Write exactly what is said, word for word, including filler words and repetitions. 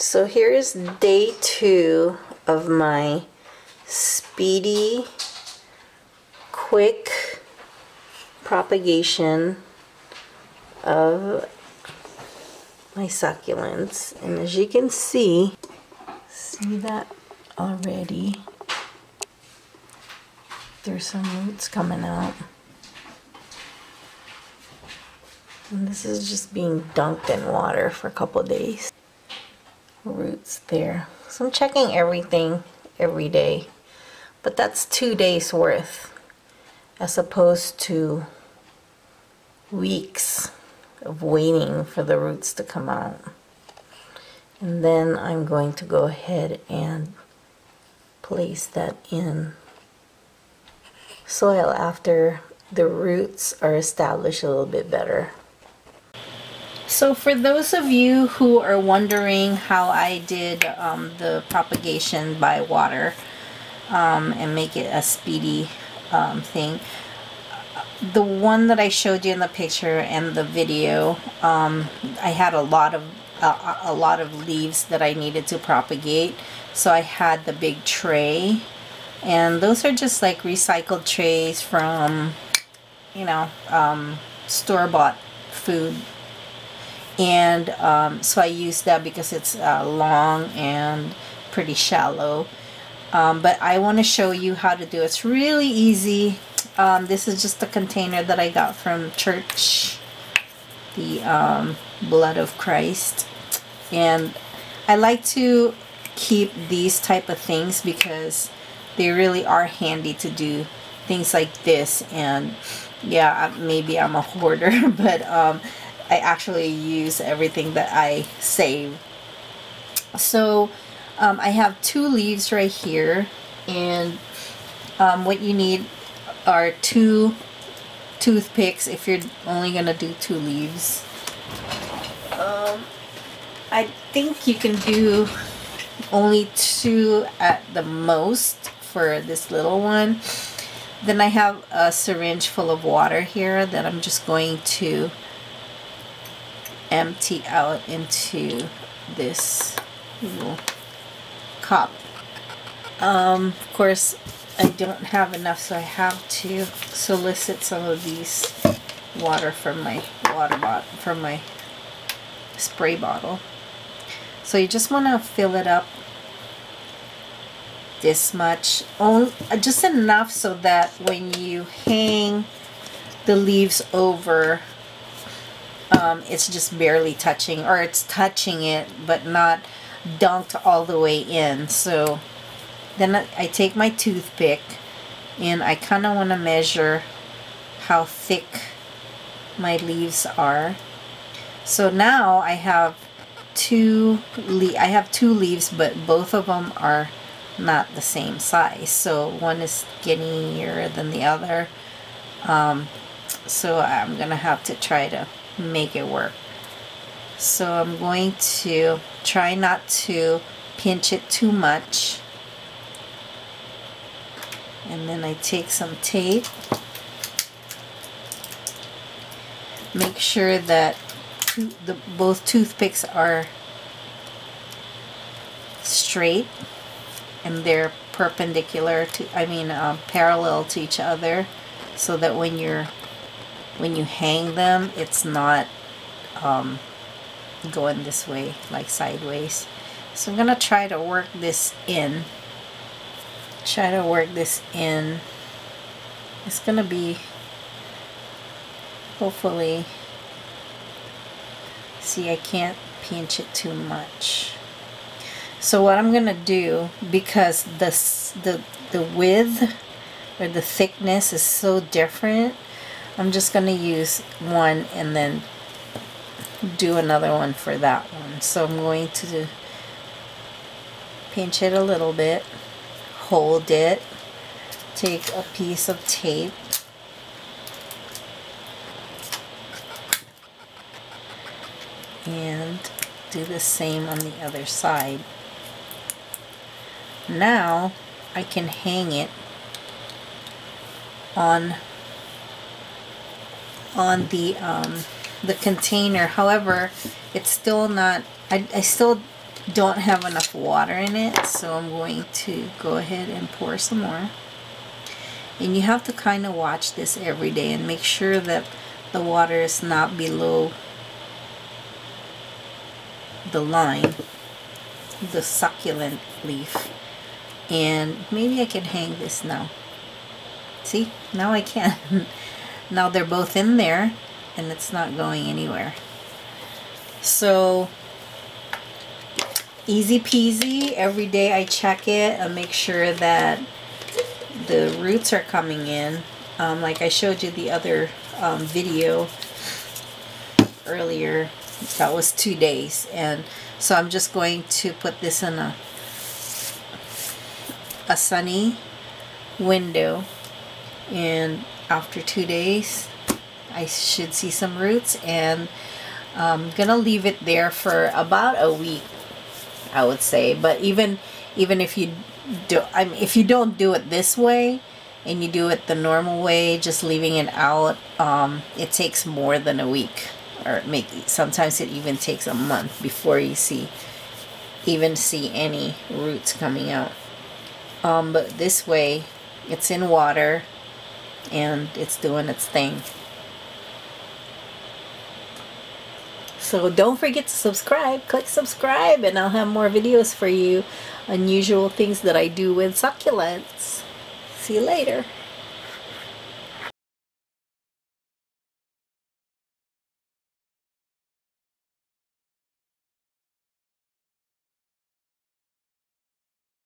So here is day two of my speedy, quick propagation of my succulents. And as you can see, see that already? There's some roots coming out. And this is just being dunked in water for a couple days. Roots there. So I'm checking everything every day. But that's two days worth as opposed to weeks of waiting for the roots to come out. And then I'm going to go ahead and place that in soil after the roots are established a little bit better. So for those of you who are wondering how I did um, the propagation by water um, and make it a speedy um, thing, the one that I showed you in the picture and the video, um, I had a lot of uh, a lot of leaves that I needed to propagate, so I had the big tray, and those are just like recycled trays from, you know, um, store-bought food. And um, so I use that because it's uh, long and pretty shallow. Um, but I want to show you how to do it. It's really easy. Um, this is just a container that I got from church, the um, blood of Christ. And I like to keep these type of things because they really are handy to do things like this. And yeah, maybe I'm a hoarder, but um, I actually use everything that I save. So um, I have two leaves right here, and um, what you need are two toothpicks if you're only gonna do two leaves. Um, I think you can do only two at the most for this little one. Then I have a syringe full of water here that I'm just going to empty out into this little cup. Um, of course, I don't have enough, so I have to solicit some of these water from my water bottle, from my spray bottle. So you just want to fill it up this much, only just enough so that when you hang the leaves over, Um, it's just barely touching, or it's touching it but not dunked all the way in. So then I, I take my toothpick and I kind of want to measure how thick my leaves are. So now I have two le I have two leaves, but both of them are not the same size, so one is skinnier than the other. Um, so I'm gonna have to try to make it work. So I'm going to try not to pinch it too much, and then I take some tape. Make sure that the, both toothpicks are straight and they're perpendicular to, I mean uh, parallel to each other, so that when you're when you hang them, it's not um, going this way, like sideways. So I'm gonna try to work this in. Try to work this in. It's gonna be, hopefully, see, I can't pinch it too much. So what I'm gonna do, because the, the, the width or the thickness is so different, I'm just going to use one and then do another one for that one. So I'm going to pinch it a little bit, hold it, take a piece of tape, and do the same on the other side. Now I can hang it on on the um, the container. However, it's still not, I, I still don't have enough water in it, so I'm going to go ahead and pour some more. And you have to kind of watch this every day and make sure that the water is not below the line, the succulent leaf. And maybe I can hang this now. See, now I can. Now they're both in there and it's not going anywhere. So easy peasy. Every day I check it and make sure that the roots are coming in, um, like I showed you the other um, video earlier. That was two days, and so I'm just going to put this in a a sunny window, and after two days I should see some roots. And I'm gonna leave it there for about a week, I would say. But even even if you do, I mean, if you don't do it this way and you do it the normal way, just leaving it out, um, it takes more than a week, or make sometimes it even takes a month before you see even see any roots coming out. Um, but this way it's in water and it's doing its thing. So don't forget to subscribe, click subscribe, and I'll have more videos for you. Unusual things that I do with succulents. See you later.